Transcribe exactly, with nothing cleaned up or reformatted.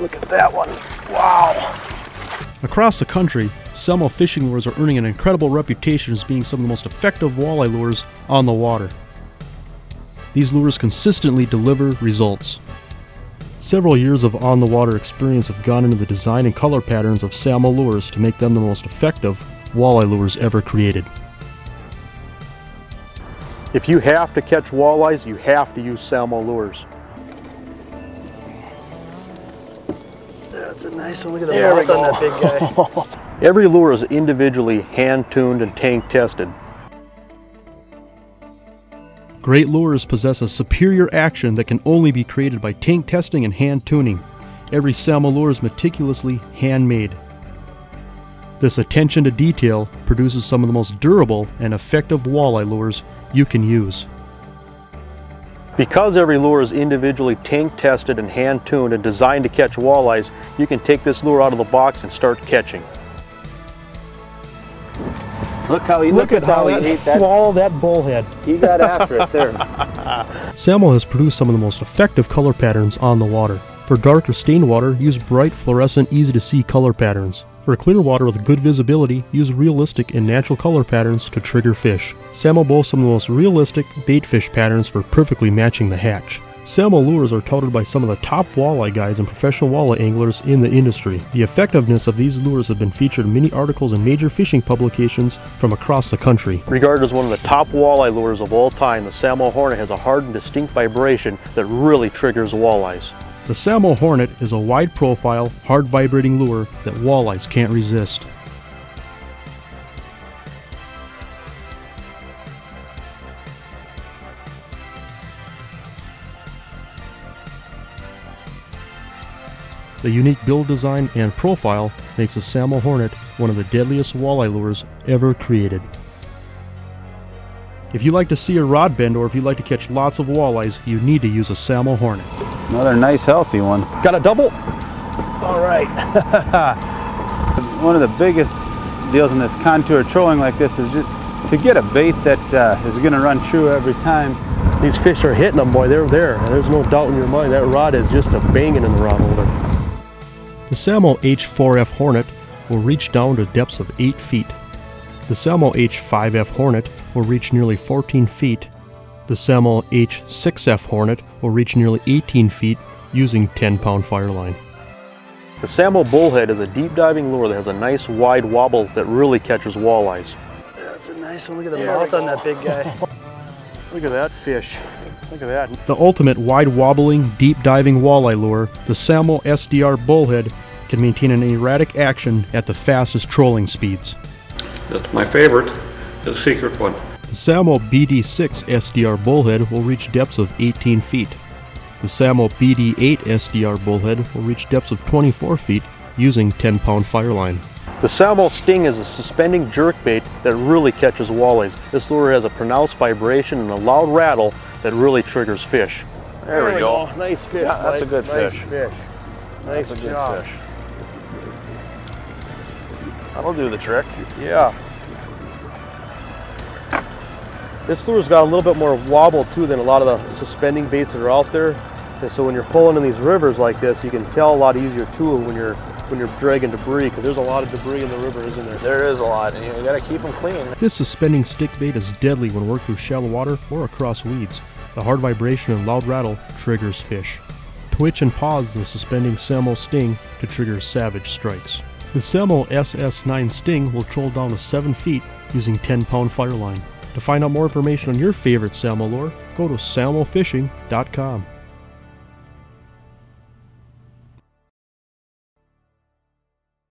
Look at that one. Wow. Across the country, Salmo fishing lures are earning an incredible reputation as being some of the most effective walleye lures on the water. These lures consistently deliver results. Several years of on-the-water experience have gone into the design and color patterns of Salmo lures to make them the most effective walleye lures ever created. If you have to catch walleyes, you have to use Salmo lures. That's a nice one. Look at the mouth on that big guy. Every lure is individually hand-tuned and tank-tested. Great lures possess a superior action that can only be created by tank testing and hand tuning. Every Salmo lure is meticulously handmade. This attention to detail produces some of the most durable and effective walleye lures you can use. Because every lure is individually tank tested and hand tuned and designed to catch walleyes, you can take this lure out of the box and start catching. Look how he look, look at, at how, how he ate that. Swallow that bullhead. He got after it there. Salmo has produced some of the most effective color patterns on the water. For dark or stained water, use bright, fluorescent, easy to see color patterns. For clear water with good visibility, use realistic and natural color patterns to trigger fish. Salmo boasts some of the most realistic bait fish patterns for perfectly matching the hatch. Salmo lures are touted by some of the top walleye guys and professional walleye anglers in the industry. The effectiveness of these lures have been featured in many articles in major fishing publications from across the country. Regarded as one of the top walleye lures of all time, the Salmo Hornet has a hard and distinct vibration that really triggers walleyes. The Salmo Hornet is a wide-profile, hard-vibrating lure that walleyes can't resist. The unique build design and profile makes the Salmo Hornet one of the deadliest walleye lures ever created. If you like to see a rod bend or if you like to catch lots of walleyes, you need to use a Salmo Hornet. Another nice healthy one. Got a double? All right. One of the biggest deals in this contour trolling like this is just to get a bait that uh, is going to run true every time. These fish are hitting them, boy. They're there. There's no doubt in your mind. That rod is just a banging in the rod holder. The Salmo H four F Hornet will reach down to depths of eight feet. The Salmo H five F Hornet will reach nearly fourteen feet. The Salmo H six F Hornet will reach nearly eighteen feet using ten pound fireline. The Salmo Bullhead is a deep diving lure that has a nice wide wobble that really catches walleyes. That's a nice one. Look at the mouth on that big guy. Look at that fish. Look at that. The ultimate wide wobbling, deep diving walleye lure, the Salmo S D R Bullhead, can maintain an erratic action at the fastest trolling speeds. That's my favorite, the secret one. The Salmo B D six S D R Bullhead will reach depths of eighteen feet. The Salmo B D eight S D R Bullhead will reach depths of twenty-four feet using ten pound fireline. The Salmo Sting is a suspending jerkbait that really catches walleyes. This lure has a pronounced vibration and a loud rattle that really triggers fish. There, there we go. go. Nice fish. Yeah, that's nice, a good nice fish. fish. Nice that's a good job. fish. That'll do the trick. Yeah. This lure's got a little bit more wobble too than a lot of the suspending baits that are out there. And so when you're pulling in these rivers like this, you can tell a lot easier too when you're when you're dragging debris, because there's a lot of debris in the river, isn't there? There is a lot, and you gotta keep them clean. This suspending stick bait is deadly when worked through shallow water or across weeds. The hard vibration and loud rattle triggers fish. Twitch and pause the suspending Salmo Sting to trigger savage strikes. The Salmo S S nine Sting will troll down to seven feet using ten pound fireline. To find out more information on your favorite Salmo lure, go to Salmo Fishing dot com.